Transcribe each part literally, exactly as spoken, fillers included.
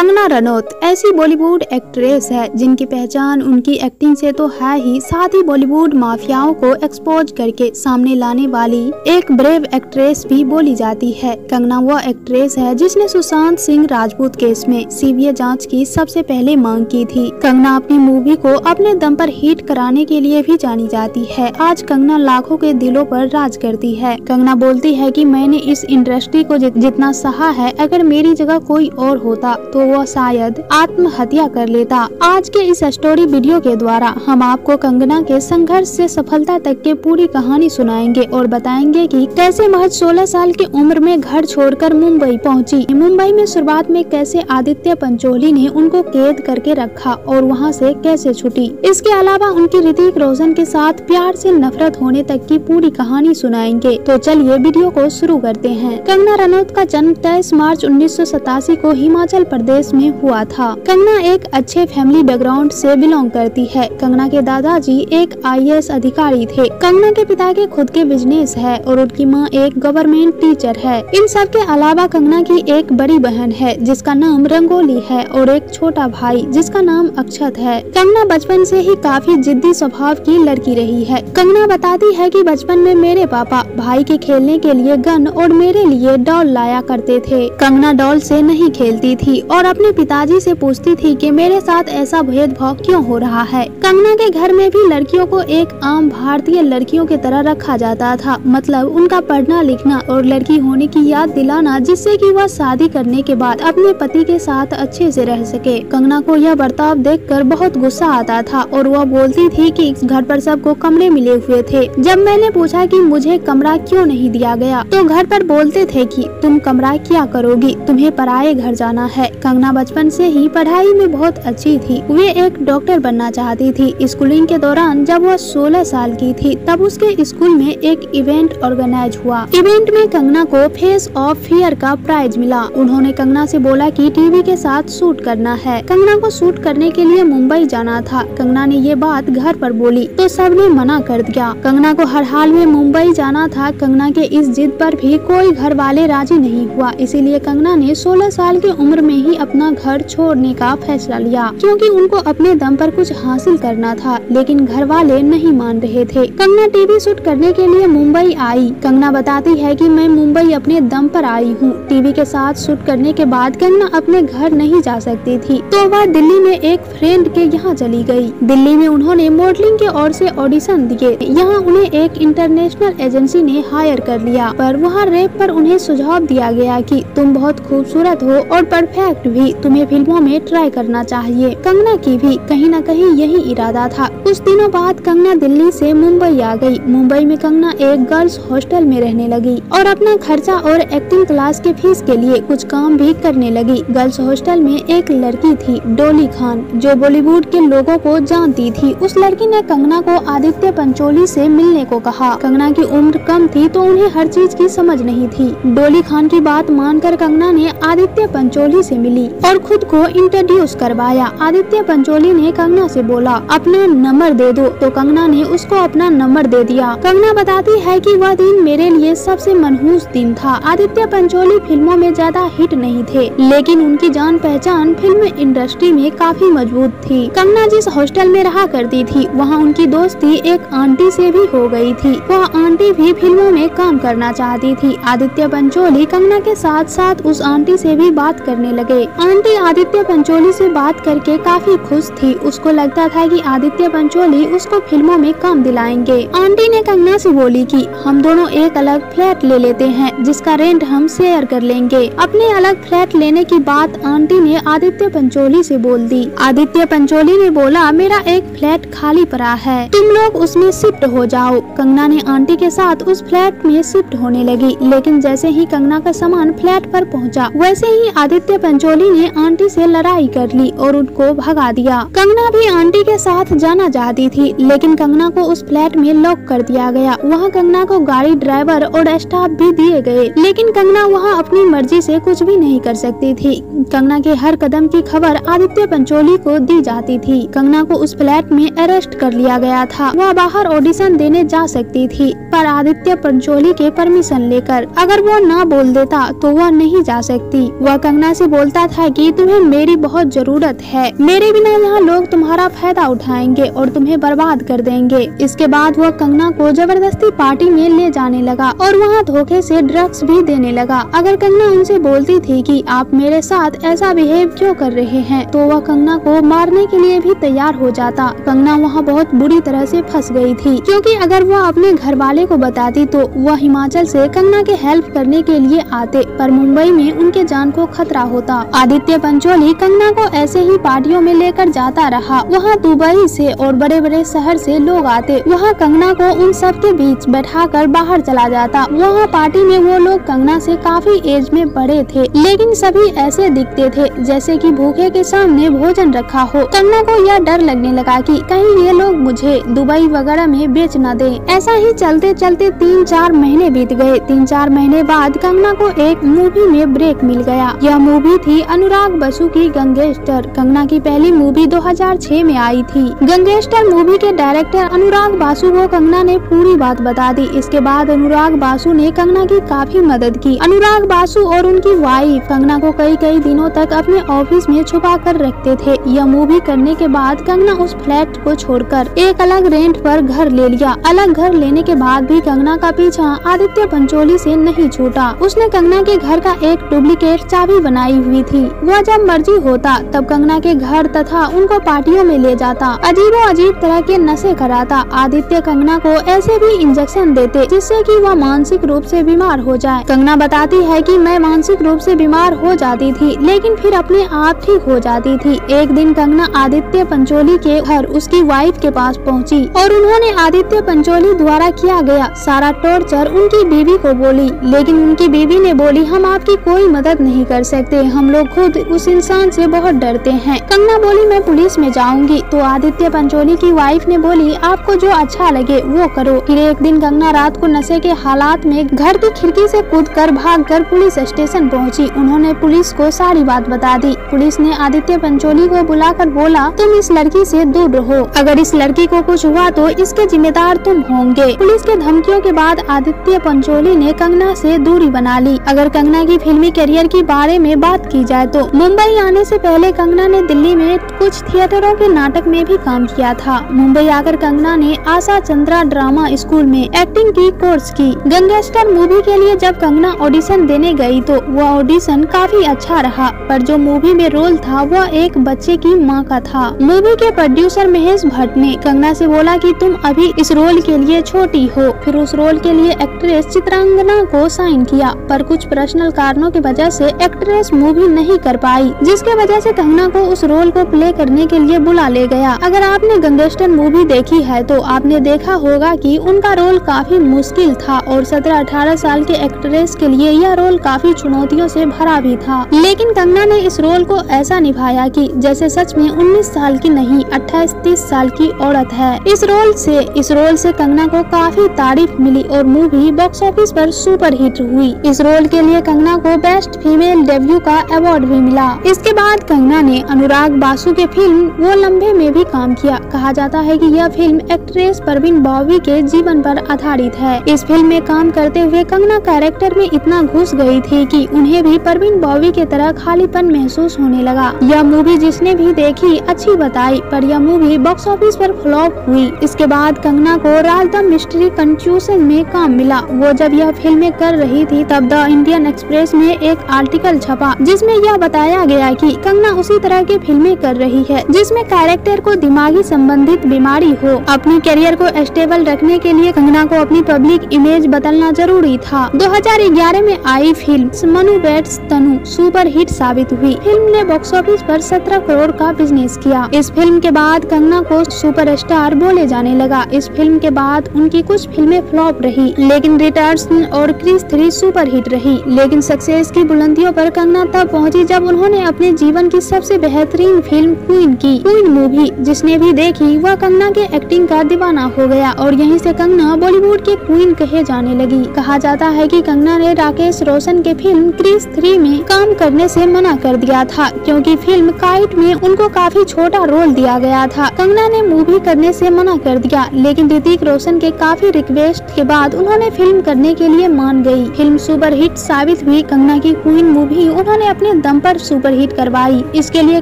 कंगना रनौत ऐसी बॉलीवुड एक्ट्रेस है जिनकी पहचान उनकी एक्टिंग से तो है ही, साथ ही बॉलीवुड माफियाओं को एक्सपोज करके सामने लाने वाली एक ब्रेव एक्ट्रेस भी बोली जाती है। कंगना वो एक्ट्रेस है जिसने सुशांत सिंह राजपूत केस में सीबीआई जांच की सबसे पहले मांग की थी। कंगना अपनी मूवी को अपने दम पर हिट कराने के लिए भी जानी जाती है। आज कंगना लाखों के दिलों पर राज करती है। कंगना बोलती है कि मैंने इस इंडस्ट्री को जितना सहा है, अगर मेरी जगह कोई और होता तो वो शायद आत्महत्या कर लेता। आज के इस स्टोरी वीडियो के द्वारा हम आपको कंगना के संघर्ष से सफलता तक के पूरी कहानी सुनाएंगे और बताएंगे कि कैसे महज सोलह साल की उम्र में घर छोड़कर मुंबई पहुंची। मुंबई में शुरुआत में कैसे आदित्य पंचोली ने उनको कैद करके रखा और वहां से कैसे छुटी। इसके अलावा उनकी ऋतिक रोशन के साथ प्यार से नफरत होने तक की पूरी कहानी सुनाएंगे। तो चलिए वीडियो को शुरू करते हैं। कंगना रनौत का जन्म तेईस मार्च उन्नीस सौ सतासी को हिमाचल प्रदेश में हुआ था। कंगना एक अच्छे फैमिली बैकग्राउंड से बिलोंग करती है। कंगना के दादाजी एक आई ए एस अधिकारी थे। कंगना के पिता के खुद के बिजनेस है और उनकी मां एक गवर्नमेंट टीचर है। इन सब के अलावा कंगना की एक बड़ी बहन है जिसका नाम रंगोली है और एक छोटा भाई जिसका नाम अक्षत है। कंगना बचपन से ही काफी जिद्दी स्वभाव की लड़की रही है। कंगना बताती है कि बचपन में मेरे पापा भाई के खेलने के लिए गन और मेरे लिए डॉल लाया करते थे। कंगना डॉल से नहीं खेलती थी और अपने पिताजी से पूछती थी कि मेरे साथ ऐसा भेदभाव क्यों हो रहा है। कंगना के घर में भी लड़कियों को एक आम भारतीय लड़कियों की तरह रखा जाता था, मतलब उनका पढ़ना लिखना और लड़की होने की याद दिलाना, जिससे कि वह शादी करने के बाद अपने पति के साथ अच्छे से रह सके। कंगना को यह बर्ताव देखकर बहुत गुस्सा आता था और वह बोलती थी कि घर पर सबको कमरे मिले हुए थे। जब मैंने पूछा कि मुझे कमरा क्यों नहीं दिया गया तो घर पर बोलते थे कि तुम कमरा क्या करोगी, तुम्हें पराये घर जाना है। कंगना बचपन से ही पढ़ाई में बहुत अच्छी थी। वे एक डॉक्टर बनना चाहती थी। स्कूलिंग के दौरान जब वह सोलह साल की थी तब उसके स्कूल में एक इवेंट ऑर्गेनाइज हुआ। इवेंट में कंगना को फेस ऑफ फियर का प्राइज मिला। उन्होंने कंगना से बोला कि टीवी के साथ शूट करना है। कंगना को शूट करने के लिए मुंबई जाना था। कंगना ने ये बात घर पर बोली तो सबने मना कर दिया। कंगना को हर हाल में मुंबई जाना था। कंगना के इस जिद पर भी कोई घर वाले राजी नहीं हुआ, इसीलिए कंगना ने सोलह साल की उम्र में ही अपना घर छोड़ने का फैसला लिया, क्योंकि उनको अपने दम पर कुछ हासिल करना था। लेकिन घर वाले नहीं मान रहे थे। कंगना टीवी शूट करने के लिए मुंबई आई। कंगना बताती है कि मैं मुंबई अपने दम पर आई हूँ। टीवी के साथ शूट करने के बाद कंगना अपने घर नहीं जा सकती थी तो वह दिल्ली में एक फ्रेंड के यहाँ चली गई। दिल्ली में उन्होंने मॉडलिंग के ओर से ऑडिशन दिए। यहाँ उन्हें एक इंटरनेशनल एजेंसी ने हायर कर लिया, पर वहाँ रेप पर उन्हें सुझाव दिया गया कि तुम बहुत खूबसूरत हो और परफेक्ट भी, तुम्हें फिल्मों में ट्राई करना चाहिए। कंगना की भी कहीं न कहीं यही इरादा था। कुछ दिनों बाद कंगना दिल्ली से मुंबई आ गई। मुंबई में कंगना एक गर्ल्स हॉस्टल में रहने लगी और अपना खर्चा और एक्टिंग क्लास के फीस के लिए कुछ काम भी करने लगी। गर्ल्स हॉस्टल में एक लड़की थी डोली खान, जो बॉलीवुड के लोगों को जानती थी। उस लड़की ने कंगना को आदित्य पंचोली से मिलने को कहा। कंगना की उम्र कम थी तो उन्हें हर चीज की समझ नहीं थी। डोली खान की बात मानकर कंगना ने आदित्य पंचोली से मिली और खुद को इंट्रोड्यूस करवाया। आदित्य पंचोली ने कंगना से बोला अपना नंबर दे दो, तो कंगना ने उसको अपना नंबर दे दिया। कंगना बताती है कि वह दिन मेरे लिए सबसे मनहूस दिन था। आदित्य पंचोली फिल्मों में ज्यादा हिट नहीं थे, लेकिन उनकी जान पहचान फिल्म इंडस्ट्री में काफी मजबूत थी। कंगना जिस हॉस्टल में रहा करती थी वहाँ उनकी दोस्ती एक आंटी से भी हो गई थी। वह आंटी भी फिल्मों में काम करना चाहती थी। आदित्य पंचोली कंगना के साथ साथ उस आंटी से भी बात करने लगे। आंटी आदित्य पंचोली से बात करके काफी खुश थी। उसको लगता था कि आदित्य पंचोली उसको फिल्मों में काम दिलाएंगे। आंटी ने कंगना से बोली कि हम दोनों एक अलग फ्लैट ले लेते हैं जिसका रेंट हम शेयर कर लेंगे। अपने अलग फ्लैट लेने की बात आंटी ने आदित्य पंचोली से बोल दी। आदित्य पंचोली ने बोला मेरा एक फ्लैट खाली पड़ा है, तुम लोग उसमें शिफ्ट हो जाओ। कंगना ने आंटी के साथ उस फ्लैट में शिफ्ट होने लगी, लेकिन जैसे ही कंगना का सामान फ्लैट पर पहुंचा, वैसे ही आदित्य पंचोली ने आंटी से लड़ाई कर ली और उनको भगा दिया। कंगना भी आंटी के साथ जाना चाहती थी, लेकिन कंगना को उस फ्लैट में लॉक कर दिया गया। वहाँ कंगना को गाड़ी, ड्राइवर और स्टाफ भी दिए गए, लेकिन कंगना वहाँ अपनी मर्जी से कुछ भी नहीं कर सकती थी। कंगना के हर कदम की खबर आदित्य पंचोली को दी जाती थी। कंगना को उस फ्लैट में अरेस्ट कर लिया गया था। वह बाहर ऑडिशन देने जा सकती थी, पर आदित्य पंचोली के परमिशन लेकर। अगर वो ना बोल देता तो वह नहीं जा सकती। वह कंगना से बोलता था कि तुम्हें मेरी बहुत जरूरत है, मेरे बिना यहाँ लोग तुम्हारा फायदा उठाएंगे और तुम्हें बर्बाद कर देंगे। इसके बाद वो कंगना को जबरदस्ती पार्टी में ले जाने लगा और वहाँ धोखे से ड्रग्स भी देने लगा। अगर कंगना उनसे बोलती थी कि आप मेरे साथ ऐसा बिहेव क्यों कर रहे हैं, तो वह कंगना को मारने के लिए भी तैयार हो जाता। कंगना वहाँ बहुत बुरी तरह से फंस गई थी, क्योंकि अगर वह अपने घर वाले को बताती तो वह हिमाचल से कंगना के हेल्प करने के लिए आते, पर मुंबई में उनके जान को खतरा होता। आदित्य पंचोली कंगना को ऐसे ही पार्टियों में लेकर जाता रहा। वहाँ दुबई से और बड़े बड़े शहर से लोग आते, वहाँ कंगना को उन सब के बीच बैठाकर बाहर चला जाता। वहाँ पार्टी में वो लोग कंगना से काफी एज में बड़े थे, लेकिन सभी ऐसे दिखते थे जैसे कि भूखे के सामने भोजन रखा हो। कंगना को यह डर लगने लगा कि कहीं ये लोग मुझे दुबई वगैरह में बेच न दें। ऐसा ही चलते चलते तीन चार महीने बीत गए। तीन चार महीने बाद कंगना को एक मूवी में ब्रेक मिल गया। यह मूवी थी अनुराग बसु की गंगेस्टर। कंगना की पहली मूवी दो हज़ार छह में आई थी। गंगेस्टर मूवी के डायरेक्टर अनुराग बसु को कंगना ने पूरी बात बता दी। इसके बाद अनुराग बसु ने कंगना की काफी मदद की। अनुराग बसु और उनकी वाइफ कंगना को कई कई दिनों तक अपने ऑफिस में छुपा कर रखते थे। यह मूवी करने के बाद कंगना उस फ्लैट को छोड़कर एक अलग रेंट पर घर ले लिया। अलग घर लेने के बाद भी कंगना का पीछा आदित्य पंचोली से नहीं छूटा। उसने कंगना के घर का एक डुप्लीकेट चाबी बनाई हुई थी। वह जब मर्जी होता तब कंगना के घर तथा उनको पार्टियों में ले जाता, अजीबो अजीब तरह के नशे कराता। आदित्य कंगना को ऐसे भी इंजेक्शन देते जिससे कि वह मानसिक रूप से बीमार हो जाए। कंगना बताती है कि मैं मानसिक रूप से बीमार हो जाती थी, लेकिन फिर अपने आप ठीक हो जाती थी। एक दिन कंगना आदित्य पंचोली के घर उसकी वाइफ के पास पहुँची और उन्होंने आदित्य पंचोली द्वारा किया गया सारा टॉर्चर उनकी बीवी को बोली, लेकिन उनकी बीवी ने बोली हम आपकी कोई मदद नहीं कर सकते, हम लोग खुद उस इंसान से बहुत डरते हैं। कंगना बोली मैं पुलिस में जाऊंगी, तो आदित्य पंचोली की वाइफ ने बोली आपको जो अच्छा लगे वो करो। फिर एक दिन कंगना रात को नशे के हालात में घर की खिड़की से कूदकर भागकर पुलिस स्टेशन पहुंची। उन्होंने पुलिस को सारी बात बता दी। पुलिस ने आदित्य पंचोली को बुलाकर बोला तुम इस लड़की से दूर रहो, अगर इस लड़की को कुछ हुआ तो इसके जिम्मेदार तुम होंगे। पुलिस के धमकियों के बाद आदित्य पंचोली ने कंगना से दूरी बना ली। अगर कंगना की फिल्मी करियर के बारे में बात की जाए तो मुंबई आने से पहले कंगना ने दिल्ली में कुछ थिएटरों के नाटक में भी काम किया था। मुंबई आकर कंगना ने आशा चंद्रा ड्रामा स्कूल में एक्टिंग की कोर्स की। गंगस्टर मूवी के लिए जब कंगना ऑडिशन देने गई तो वह ऑडिशन काफी अच्छा रहा, पर जो मूवी में रोल था वह एक बच्चे की माँ का था। मूवी के प्रोड्यूसर महेश भट्ट ने कंगना से बोला कि तुम अभी इस रोल के लिए छोटी हो। फिर उस रोल के लिए एक्ट्रेस चित्रांगदा को साइन किया, पर कुछ पर्सनल कारणों की वजह से एक्ट्रेस मूवी नहीं कर पाई, जिसके वजह से कंगना को उस रोल को प्ले करने के लिए बुला ले गया। अगर आपने गंगेस्टर मूवी देखी है तो आपने देखा होगा कि उनका रोल काफी मुश्किल था और सत्रह अठारह साल के एक्ट्रेस के लिए यह रोल काफी चुनौतियों से भरा भी था। लेकिन कंगना ने इस रोल को ऐसा निभाया कि जैसे सच में उन्नीस साल की नहीं अट्ठाईस तीस साल की औरत है। इस रोल से इस रोल से कंगना को काफी तारीफ मिली और मूवी बॉक्स ऑफिस पर सुपर हिट हुई। इस रोल के लिए कंगना को बेस्ट फीमेल डेब्यू का अवार्ड भी मिला। इसके बाद कंगना ने अनुराग बसु के फिल्म वो लम्बे में भी काम किया। कहा जाता है कि यह फिल्म एक्ट्रेस परवीन बॉबी के जीवन पर आधारित है। इस फिल्म में काम करते हुए कंगना कैरेक्टर में इतना घुस गई थी कि उन्हें भी परवीन बॉबी की तरह खालीपन महसूस होने लगा। यह मूवी जिसने भी देखी अच्छी बताई, पर यह मूवी बॉक्स ऑफिस पर फ्लॉप हुई। इसके बाद कंगना को राज द मिस्ट्री कंफ्यूजन में काम मिला। वो जब यह फिल्में कर रही थी तब द इंडियन एक्सप्रेस में एक आर्टिकल छपा जिसमें यह बताया गया कि कंगना उसी तरह की फिल्में कर रही है जिसमें कैरेक्टर को दिमागी संबंधित बीमारी हो। अपने करियर को स्टेबल रखने के लिए कंगना को अपनी पब्लिक इमेज बदलना जरूरी था। दो हज़ार ग्यारह में आई film Manu bats Tanu super hit साबित हुई। फिल्म ने बॉक्स ऑफिस पर सत्रह करोड़ का बिजनेस किया। इस फिल्म के बाद कंगना को सुपरस्टार बोले जाने लगा। इस फिल्म के बाद उनकी कुछ फिल्में फ्लॉप रही, लेकिन रिटर्न और क्रिस थ्री सुपर हिट रही। लेकिन सक्सेस की बुलंदियों पर कंगना तब पहुंची जब उन्होंने अपने जीवन की सबसे बेहतरीन फिल्म क्वीन की। क्वीन मूवी जिसने भी देखी वह कंगना के एक्टिंग का दीवाना हो गया और यहीं से कंगना बॉलीवुड के क्वीन कहे जाने लगी। कहा जाता है कि कंगना ने राकेश रोशन के फिल्म क्रिस थ्री में काम करने से मना कर दिया था, क्योंकि फिल्म काइट में उनको काफी छोटा रोल दिया गया था। कंगना ने मूवी करने से मना कर दिया, लेकिन ऋतिक रोशन के काफी रिक्वेस्ट के बाद उन्होंने फिल्म करने के लिए मान गयी। फिल्म सुपर हिट साबित हुई। कंगना की क्वीन मूवी उन्होंने अपने अपने दम पर सुपरहिट करवाई। इसके लिए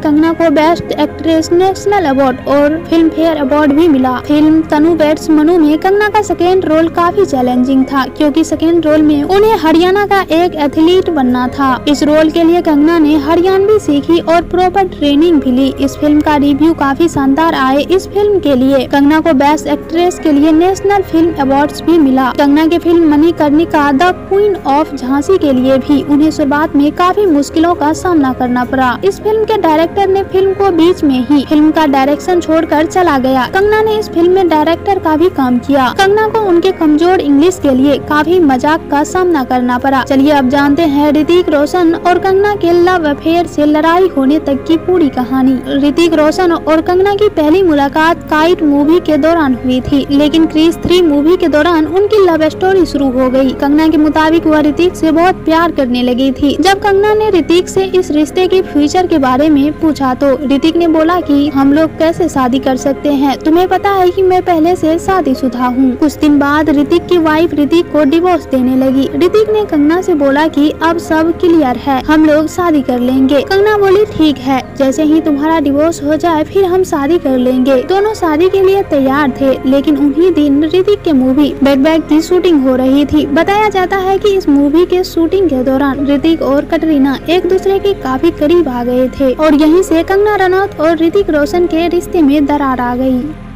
कंगना को बेस्ट एक्ट्रेस, नेशनल अवार्ड और फिल्म फेयर अवार्ड भी मिला। फिल्म तनु वेड्स मनु में कंगना का सेकेंड रोल काफी चैलेंजिंग था, क्योंकि सेकेंड रोल में उन्हें हरियाणा का एक एथलीट बनना था। इस रोल के लिए कंगना ने हरियाणवी सीखी और प्रॉपर ट्रेनिंग भी ली। इस फिल्म का रिव्यू काफी शानदार आए। इस फिल्म के लिए कंगना को बेस्ट एक्ट्रेस के लिए नेशनल फिल्म अवार्ड्स भी मिला। कंगना की film Manikarnika the queen of Jhansi के लिए भी उन्हें शुरुआत में काफी मुश्किलों का सामना करना पड़ा। इस फिल्म के डायरेक्टर ने फिल्म को बीच में ही फिल्म का डायरेक्शन छोड़कर चला गया। कंगना ने इस फिल्म में डायरेक्टर का भी काम किया। कंगना को उनके कमजोर इंग्लिश के लिए काफी मजाक का सामना करना पड़ा। चलिए अब जानते हैं ऋतिक रोशन और कंगना के लव अफेयर से लड़ाई होने तक की पूरी कहानी। ऋतिक रोशन और कंगना की पहली मुलाकात काइट मूवी के दौरान हुई थी, लेकिन क्रिश थ्री मूवी के दौरान उनकी लव स्टोरी शुरू हो गई। कंगना के मुताबिक वह ऋतिक से बहुत प्यार करने लगी थी। जब कंगना ने ऋतिक से इस रिश्ते के फ्यूचर के बारे में पूछा तो ऋतिक ने बोला कि हम लोग कैसे शादी कर सकते हैं, तुम्हें पता है कि मैं पहले से शादीशुदा हूँ। कुछ दिन बाद ऋतिक की वाइफ ऋतिक को डिवोर्स देने लगी। ऋतिक ने कंगना से बोला कि अब सब क्लियर है, हम लोग शादी कर लेंगे। कंगना बोली ठीक है, जैसे ही तुम्हारा डिवोर्स हो जाए फिर हम शादी कर लेंगे। दोनों शादी के लिए तैयार थे, लेकिन उन्हीं दिन ऋतिक के मूवी बैक बैक की शूटिंग हो रही थी। बताया जाता है कि इस मूवी के शूटिंग के दौरान ऋतिक और कैटरीना एक दूसरे के काफी करीब आ गए थे और यहीं से कंगना रनौत और ऋतिक रोशन के रिश्ते में दरार आ गई।